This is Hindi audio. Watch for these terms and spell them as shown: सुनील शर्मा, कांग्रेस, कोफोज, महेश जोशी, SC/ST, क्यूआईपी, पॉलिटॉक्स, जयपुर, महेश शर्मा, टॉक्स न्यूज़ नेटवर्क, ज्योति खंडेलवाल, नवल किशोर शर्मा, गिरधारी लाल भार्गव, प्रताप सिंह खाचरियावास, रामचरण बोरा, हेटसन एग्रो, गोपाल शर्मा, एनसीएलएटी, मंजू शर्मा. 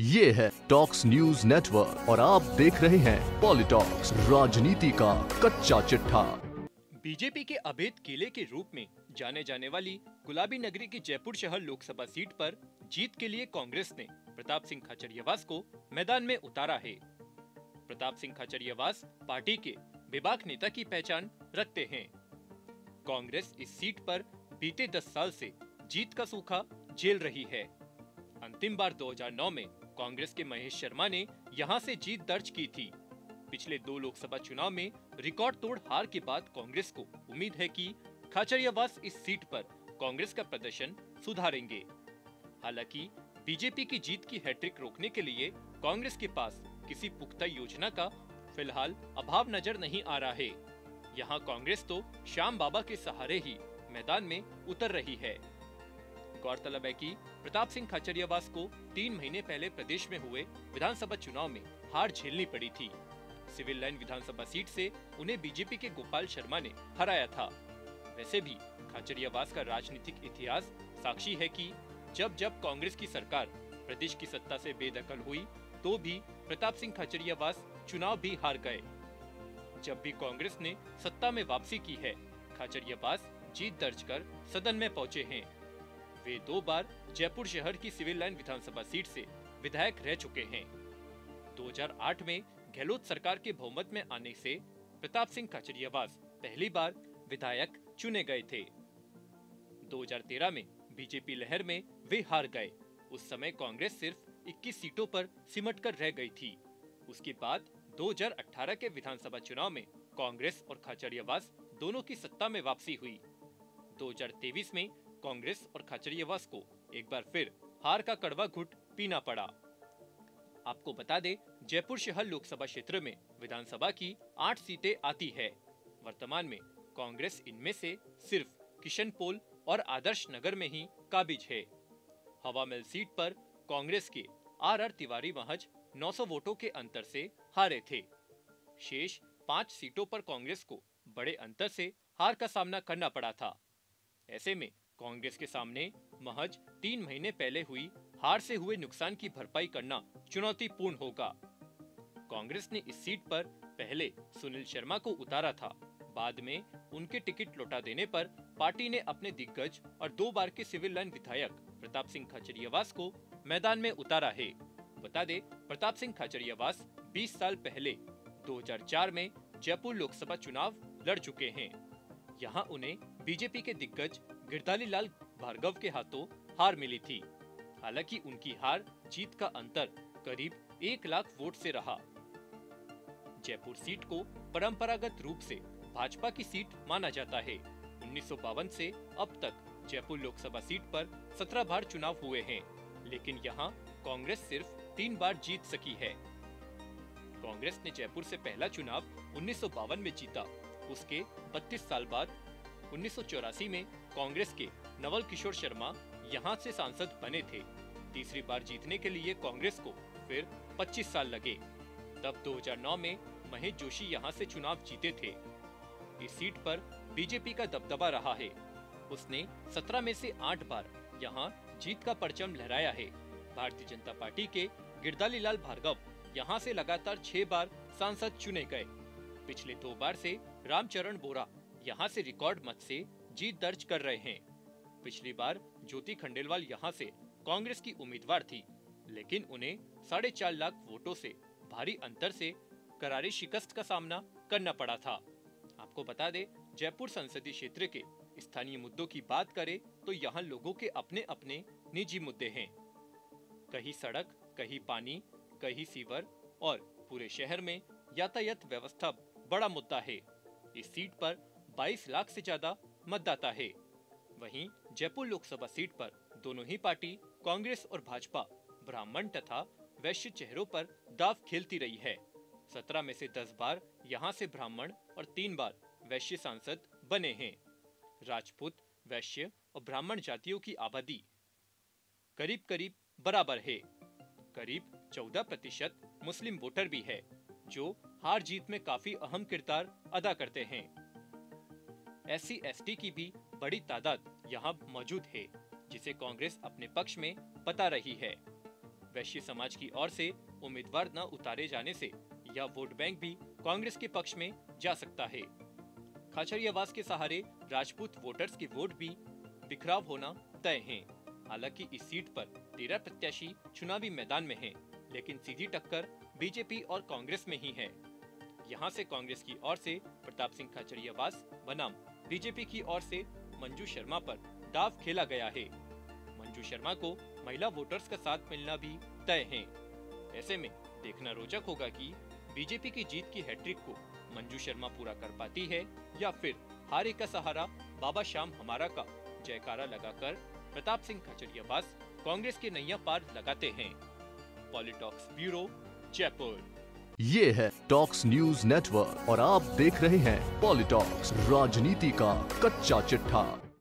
ये है टॉक्स न्यूज़ नेटवर्क और आप देख रहे हैं पॉलिटॉक्स, राजनीति का कच्चा चिट्ठा। बीजेपी के अभेद किले के रूप में जाने जाने वाली गुलाबी नगरी की जयपुर शहर लोकसभा सीट पर जीत के लिए कांग्रेस ने प्रताप सिंह खाचरियावास को मैदान में उतारा है। प्रताप सिंह खाचरियावास पार्टी के बेबाक नेता की पहचान रखते हैं। कांग्रेस इस सीट पर बीते 10 साल से जीत का सूखा झेल रही है। अंतिम बार 2009 में कांग्रेस के महेश शर्मा ने यहां से जीत दर्ज की थी। पिछले 2 लोकसभा चुनाव में रिकॉर्ड तोड़ हार के बाद कांग्रेस को उम्मीद है कि खाचरियावास इस सीट पर कांग्रेस का प्रदर्शन सुधारेंगे। हालांकि बीजेपी की जीत की हैट्रिक रोकने के लिए कांग्रेस के पास किसी पुख्ता योजना का फिलहाल अभाव नजर नहीं आ रहा है। यहाँ कांग्रेस तो श्याम बाबा के सहारे ही मैदान में उतर रही है। गौरतलब है कि प्रताप सिंह खाचरियावास को 3 महीने पहले प्रदेश में हुए विधानसभा चुनाव में हार झेलनी पड़ी थी। सिविल लाइन विधानसभा सीट से उन्हें बीजेपी के गोपाल शर्मा ने हराया था। वैसे भी खाचरियावास का राजनीतिक इतिहास साक्षी है कि जब कांग्रेस की सरकार प्रदेश की सत्ता से बेदखल हुई तो भी प्रताप सिंह खाचरियावास चुनाव भी हार गए। जब भी कांग्रेस ने सत्ता में वापसी की है, खाचरियावास जीत दर्ज कर सदन में पहुँचे हैं। वे 2 बार जयपुर शहर की सिविल लाइन विधानसभा सीट से विधायक रह चुके हैं। 2008 में गहलोत सरकार के बहुमत में आने से प्रताप सिंह खाचरियावास पहली बार विधायक चुने गए थे। 2013 में बीजेपी लहर में वे हार गए। उस समय कांग्रेस सिर्फ 21 सीटों पर सिमटकर रह गई थी। उसके बाद 2018 के विधानसभा चुनाव में कांग्रेस और खाचरियावास दोनों की सत्ता में वापसी हुई। 2023 में कांग्रेस और खाचरियावास को एक बार फिर हार का कड़वा घूंट पीना पड़ा। आपको बता दें, जयपुर शहर लोकसभा क्षेत्र में विधानसभा की 8 सीटें आती है। वर्तमान में कांग्रेस इनमें से सिर्फ किशनपोल और आदर्श नगर में ही काबिज है। हवामहल सीट पर कांग्रेस के आर तिवारी महज 900 वोटों के अंतर से हारे थे। शेष 5 सीटों पर कांग्रेस को बड़े अंतर से हार का सामना करना पड़ा था। ऐसे में कांग्रेस के सामने महज 3 महीने पहले हुई हार से हुए नुकसान की भरपाई करना चुनौतीपूर्ण होगा। कांग्रेस ने इस सीट पर पहले सुनील शर्मा को उतारा था, बाद में उनके टिकट लौटा देने पर पार्टी ने अपने दिग्गज और 2 बार के सिविल लाइन विधायक प्रताप सिंह खाचरियावास को मैदान में उतारा है। बता दे, प्रताप सिंह खाचरियावास 20 साल पहले 2004 में जयपुर लोकसभा चुनाव लड़ चुके हैं। यहाँ उन्हें बीजेपी के दिग्गज गिरधारी लाल भार्गव के हाथों हार मिली थी। हालांकि उनकी हार जीत का अंतर करीब 1 लाख वोट से रहा। जयपुर सीट को परंपरागत रूप से भाजपा की सीट माना जाता है। 1952 से अब तक जयपुर लोकसभा सीट पर 17 बार चुनाव हुए हैं, लेकिन यहाँ कांग्रेस सिर्फ 3 बार जीत सकी है। कांग्रेस ने जयपुर से पहला चुनाव 1952 में जीता। उसके 32 साल बाद 1984 में कांग्रेस के नवल किशोर शर्मा यहां से सांसद बने थे। तीसरी बार जीतने के लिए कांग्रेस को फिर 25 साल लगे। तब 2009 में महेश जोशी यहां से चुनाव जीते थे। इस सीट पर बीजेपी का दबदबा रहा है। उसने 17 में से 8 बार यहां जीत का परचम लहराया है। भारतीय जनता पार्टी के गिरधारी लाल भार्गव यहाँ से लगातार 6 बार सांसद चुने गए। पिछले 2 बार से रामचरण बोरा यहाँ से रिकॉर्ड मत से जीत दर्ज कर रहे हैं। पिछली बार ज्योति खंडेलवाल यहाँ से कांग्रेस की उम्मीदवार थी, लेकिन उन्हें 4.5 लाख वोटों से भारी अंतर से करारी शिकस्त का सामना करना पड़ा था। आपको बता दें, जयपुर संसदीय क्षेत्र के स्थानीय मुद्दों की बात करें तो यहाँ लोगों के अपने अपने निजी मुद्दे हैं। कहीं सड़क, कहीं पानी, कहीं सीवर और पूरे शहर में यातायात व्यवस्था बड़ा मुद्दा है। इस सीट पर 22 लाख से ज्यादा मतदाता है। वहीं जयपुर लोकसभा सीट पर दोनों ही पार्टी कांग्रेस और भाजपा ब्राह्मण तथा वैश्य चेहरों पर दाव खेलती रही है। 17 में से 10 बार यहां से ब्राह्मण और 3 बार वैश्य सांसद बने हैं। राजपूत, वैश्य और ब्राह्मण जातियों की आबादी करीब करीब बराबर है। करीब 14% मुस्लिम वोटर भी है, जो हार जीत में काफी अहम किरदार अदा करते हैं। SC/ST की भी बड़ी तादाद यहाँ मौजूद है, जिसे कांग्रेस अपने पक्ष में बता रही है। वैश्य समाज की ओर से उम्मीदवार न उतारे जाने से यह वोट बैंक भी कांग्रेस के पक्ष में जा सकता है। खाचरियावास के सहारे राजपूत वोटर्स के वोट भी बिखराव होना तय है। हालांकि इस सीट पर 13 प्रत्याशी चुनावी मैदान में हैं, लेकिन सीधी टक्कर बीजेपी और कांग्रेस में ही है। यहाँ से कांग्रेस की ओर से प्रताप सिंह खाचरियावास बनाम बीजेपी की ओर से मंजू शर्मा पर दाव खेला गया है। मंजू शर्मा को महिला वोटर्स का साथ मिलना भी तय है। ऐसे में देखना रोचक होगा कि बीजेपी की जीत की हैट्रिक को मंजू शर्मा पूरा कर पाती है या फिर हारे का सहारा बाबा श्याम हमारा का जयकारा लगाकर प्रताप सिंह खाचरियावास कांग्रेस के नैया पार लगाते हैं। पॉलिटॉक्स bureau, जयपुर। ये है टॉक्स न्यूज़ नेटवर्क और आप देख रहे हैं पॉलिटॉक्स, राजनीति का कच्चा चिट्ठा।